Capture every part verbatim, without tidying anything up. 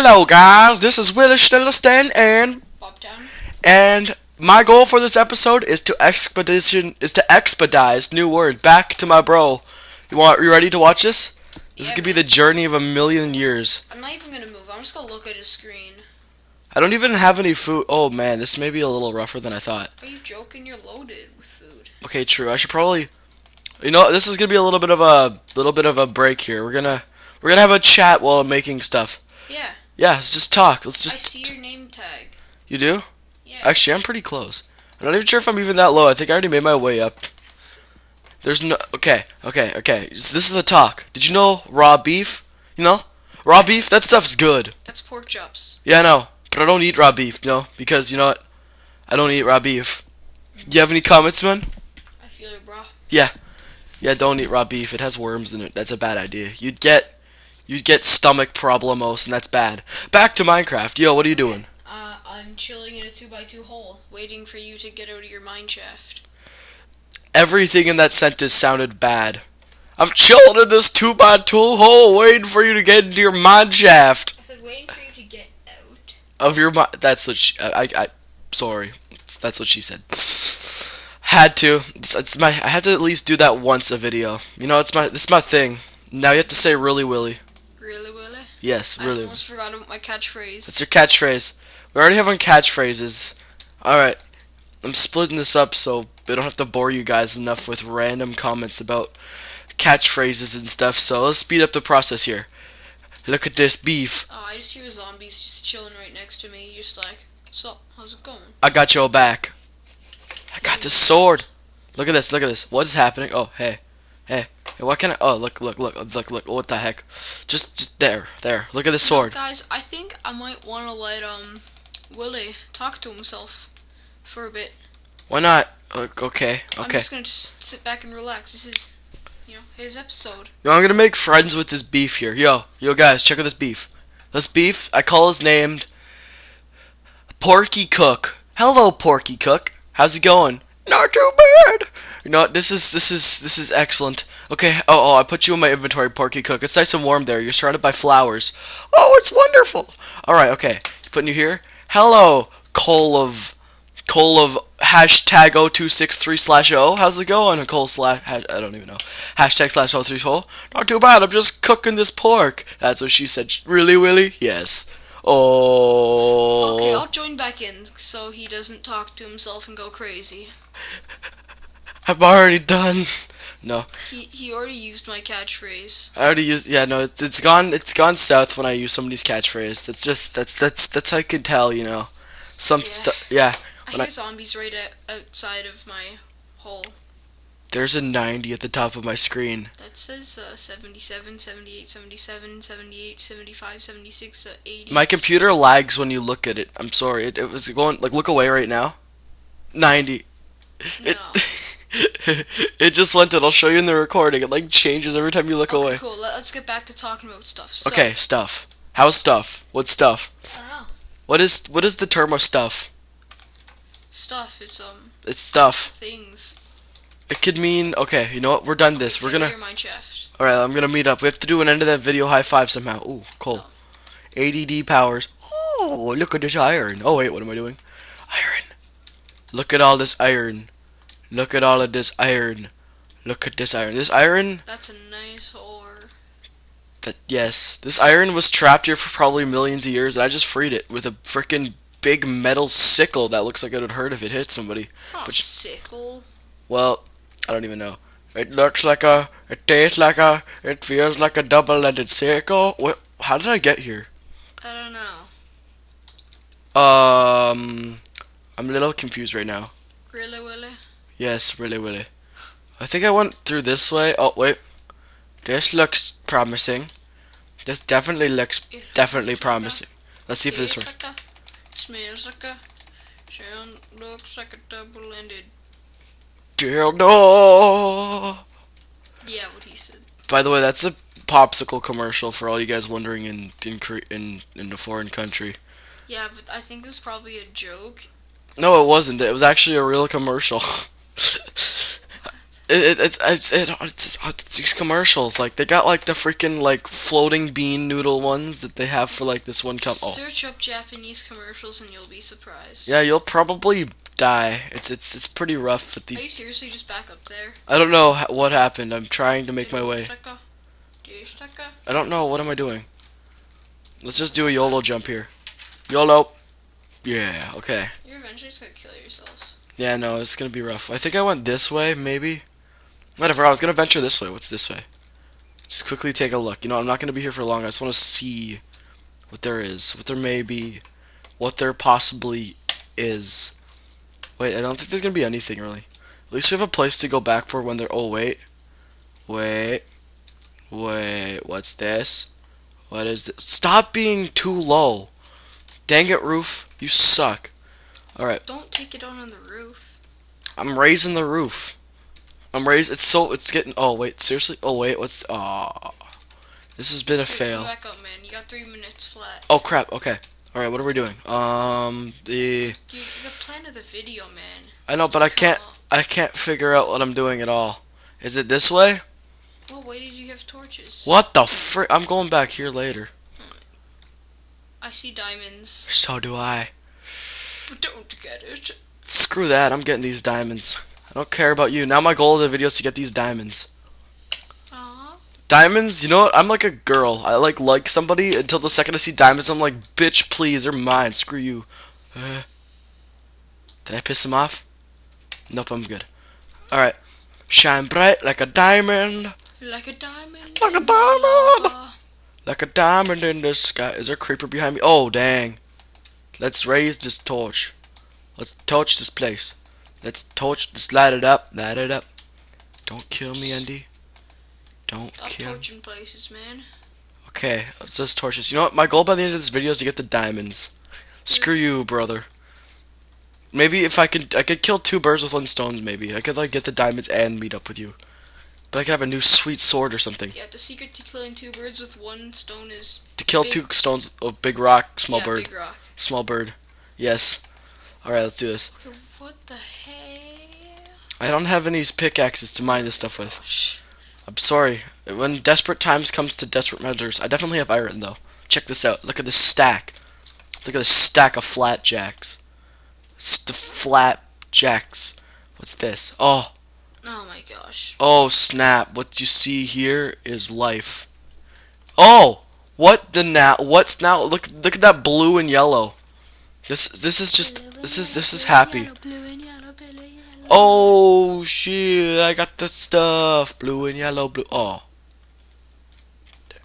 Hello guys, this is Willishnellistan and Bobtown. And my goal for this episode is to expedition is to expedite new word back to my bro. You want you ready to watch this? This yeah, could be the journey of a million years. I'm not even gonna move. I'm just gonna look at his screen. I don't even have any food. Oh man, this may be a little rougher than I thought. Are you joking? You're loaded with food. Okay, true. I should probably. You know, this is gonna be a little bit of a little bit of a break here. We're gonna we're gonna have a chat while I'm making stuff. Yeah. Yeah, let's just talk. Let's just. I see your name tag. You do? Yeah. Actually, I'm pretty close. I'm not even sure if I'm even that low. I think I already made my way up. There's no. Okay, okay, okay. This is the talk. Did you know raw beef? You know, raw beef. That stuff's good. That's pork chops. Yeah, I know, but I don't eat raw beef. No, because you know what? I don't eat raw beef. Do you have any comments, man? I feel it, bro. Yeah, yeah. Don't eat raw beef. It has worms in it. That's a bad idea. You'd get. You get stomach problemos, and that's bad. Back to Minecraft. Yo, what are you doing? Uh, I'm chilling in a two by two hole, waiting for you to get out of your mineshaft. Everything in that sentence sounded bad. I'm chilling in this two by two hole, waiting for you to get into your mineshaft. I said waiting for you to get out. Of your mi- That's what she- I- I- I- Sorry. That's what she said. Had to. It's, it's my- I had to at least do that once a video. You know, it's my- it's my thing. Now you have to say really willy. Really, Willie? Yes, really. I almost forgot about my catchphrase. That's your catchphrase. We already have on catchphrases. Alright, I'm splitting this up so I don't have to bore you guys enough with random comments about catchphrases and stuff, so let's speed up the process here. Look at this beef. Oh, I just hear zombies just chilling right next to me, just like, so, how's it going? I got your back. I got this sword. Look at this, look at this. What is happening? Oh, hey. Hey. Hey, what can I? Oh, look, look, look, look, look! What the heck? Just, just there, there. Look at this sword. No, guys, I think I might want to let um Willie talk to himself for a bit. Why not? Look, okay, okay. I'm just gonna just sit back and relax. This is, you know, his episode. Yo, I'm gonna make friends with this beef here. Yo, yo, guys, check out this beef. This beef, I call his named Porky Cook. Hello, Porky Cook. How's it going? Not too bad. You know what? This is this is this is excellent. Okay. Oh, oh, I put you in my inventory, Porky Cook. It's nice and warm there. You're surrounded by flowers. Oh, it's wonderful. All right. Okay. Putting you here. Hello, Cole of Cole of hashtag o two six three slash o. How's it going, Cole slash? I don't even know. Hashtag slash o three four. Not too bad. I'm just cooking this pork. That's what she said. Really, Willie? Yes. Oh. Okay. I'll join back in so he doesn't talk to himself and go crazy. I'm already done. No. He he already used my catchphrase. I already used. Yeah, no, it's it's gone. It's gone south when I use somebody's catchphrase. That's just that's that's that's how I can tell. You know, some stuff. Yeah. Stu yeah I hear I, zombies right at, outside of my hole. There's a ninety at the top of my screen. That says uh, seventy-seven, seventy-eight, seventy-seven, seventy-eight, seventy-five, seventy-six, uh, eighty. My computer lags when you look at it. I'm sorry. It, it was going like look away right now. ninety. No. It, it just went in. I'll show you in the recording. It like changes every time you look okay, away. Cool. Let's get back to talking about stuff. So, okay, stuff. How's stuff? What's stuff? I don't know. What is what is the term of stuff? Stuff is um. It's stuff. Things. It could mean okay. You know what? We're done okay, this. We're gonna. All right. I'm gonna meet up. We have to do an end of that video high five somehow. Ooh, cool. Oh. A D D powers. Oh, look at this iron. Oh wait, what am I doing? Iron. Look at all this iron. Look at all of this iron. Look at this iron. This iron. That's a nice ore. That yes. This iron was trapped here for probably millions of years, and I just freed it with a freaking big metal sickle that looks like it would hurt if it hit somebody. It's not a sickle. Well, I don't even know. It looks like a. It tastes like a. It feels like a double-ended sickle. What? How did I get here? I don't know. Um, I'm a little confused right now. Really, Willie? Yes, really, really. I think I went through this way. Oh, wait. This looks promising. This definitely looks it definitely looks promising. Like let's see if this works. Like smells like a... Sound looks like a double-ended... dildo! Yeah, what he said. By the way, that's a popsicle commercial for all you guys wondering in, in, in, in a foreign country. Yeah, but I think it was probably a joke. No, it wasn't. It was actually a real commercial. What? It, it, it's, it, it's, it's these commercials, like, they got, like, the freaking, like, floating bean noodle ones that they have for, like, this one company. Oh. Search up Japanese commercials and you'll be surprised. Yeah, you'll probably die. It's it's it's pretty rough with these. Are you seriously just back up there? I don't know what happened. I'm trying to make my way. I don't know. What am I doing? Let's just do a YOLO jump here. YOLO. Yeah, okay. You're eventually just gonna kill yourself. Yeah, no, it's gonna be rough. I think I went this way, maybe. Whatever, I was gonna venture this way. What's this way? Just quickly take a look. You know, I'm not gonna be here for long. I just wanna see what there is, what there may be, what there possibly is. Wait, I don't think there's gonna be anything, really. At least we have a place to go back for when they're... Oh, wait. Wait. Wait, what's this? What is this? Stop being too low. Dang it, roof. You suck. Alright. Don't take it on on the roof. I'm raising the roof. I'm raised. It's so. It's getting. Oh wait, seriously. Oh wait, what's? Oh, this has been a fail. Go back up, man. You got three minutes flat. Oh crap. Okay. All right. What are we doing? Um. The. Dude, the plan of the video, man. I know, but I can't. Up. I can't figure out what I'm doing at all. Is it this way? What way did you have torches? What the frick? I'm going back here later. I see diamonds. So do I. But don't get it. Screw that. I'm getting these diamonds. I don't care about you. Now my goal of the video is to get these diamonds. Aww. Diamonds? You know what? I'm like a girl. I like like somebody until the second I see diamonds, I'm like, bitch, please, they're mine. Screw you. Uh, did I piss him off? Nope, I'm good. Alright. Shine bright like a diamond. Like a diamond. Like a diamond. Like a diamond in the sky. Is there a creeper behind me? Oh, dang. Let's raise this torch. Let's torch this place. Let's torch, let's light it up, light it up. Don't kill me, Andy. Don't Stop kill me. Torching places, man. Okay, let's just torch this. You know what? My goal by the end of this video is to get the diamonds. Dude. Screw you, brother. Maybe if I could, I could kill two birds with one stone, maybe. I could, like, get the diamonds and meet up with you. But I could have a new sweet sword or something. Yeah, the secret to killing two birds with one stone is... To kill big... two stones of big rock, small yeah, bird. Big rock. Small bird. Yes. Alright, let's do this. Okay. What the hell? I don't have any pickaxes to mine this stuff with. Gosh. I'm sorry. When desperate times comes to desperate measures, I definitely have iron though. Check this out. Look at this stack. Look at this stack of flatjacks. St flat jacks. What's this? Oh. Oh my gosh. Oh snap! What you see here is life. Oh, what the now? What's now? Look! Look at that blue and yellow. This this is just this is this is happy. Oh shit! I got the stuff. Blue and yellow, blue. Oh,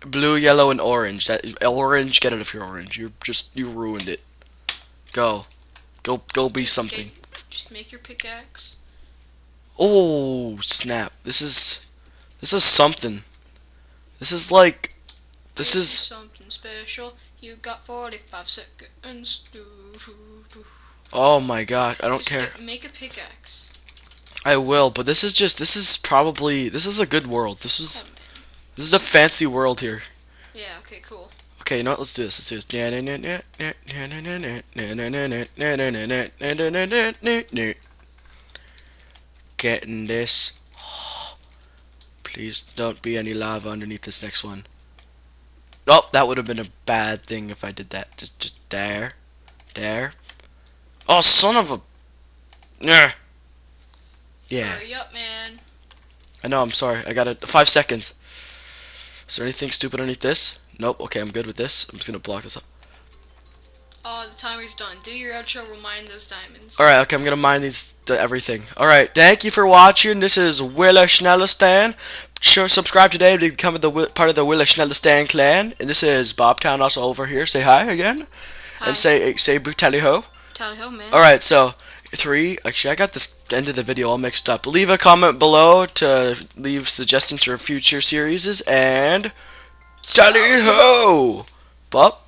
blue, yellow, and orange. That orange, get it if you're orange. You're just you ruined it. Go, go, go. Be something. Just make your pickaxe. Oh snap! This is this is something. This is like this is something special. You got forty-five seconds. Oh my god, I don't just care. Make a pickaxe. I will, but this is just, this is probably, this is a good world. This is, oh, this is a fancy world here. Yeah, okay, cool. Okay, you know what, let's do this, let's do this. Getting this. Oh, please don't be any lava underneath this next one. Oh, that would have been a bad thing if I did that. Just, just there, there. Oh, son of a. Yeah. Yeah. Hurry up, man. I know. I'm sorry. I got it. Five seconds. Is there anything stupid underneath this? Nope. Okay, I'm good with this. I'm just gonna block this up. Oh, the timer's done. Do your outro. We'll mine those diamonds. All right. Okay, I'm gonna mine these th everything. All right. Thank you for watching. This is Willishnellistan. Sure, subscribe today to become the part of the Willishnellistan clan. And this is Bobtown, also over here. Say hi again, hi. And say say tally ho. Tally ho, man. All right, so three. Actually, I got this end of the video all mixed up. Leave a comment below to leave suggestions for future series and tally ho. Bop.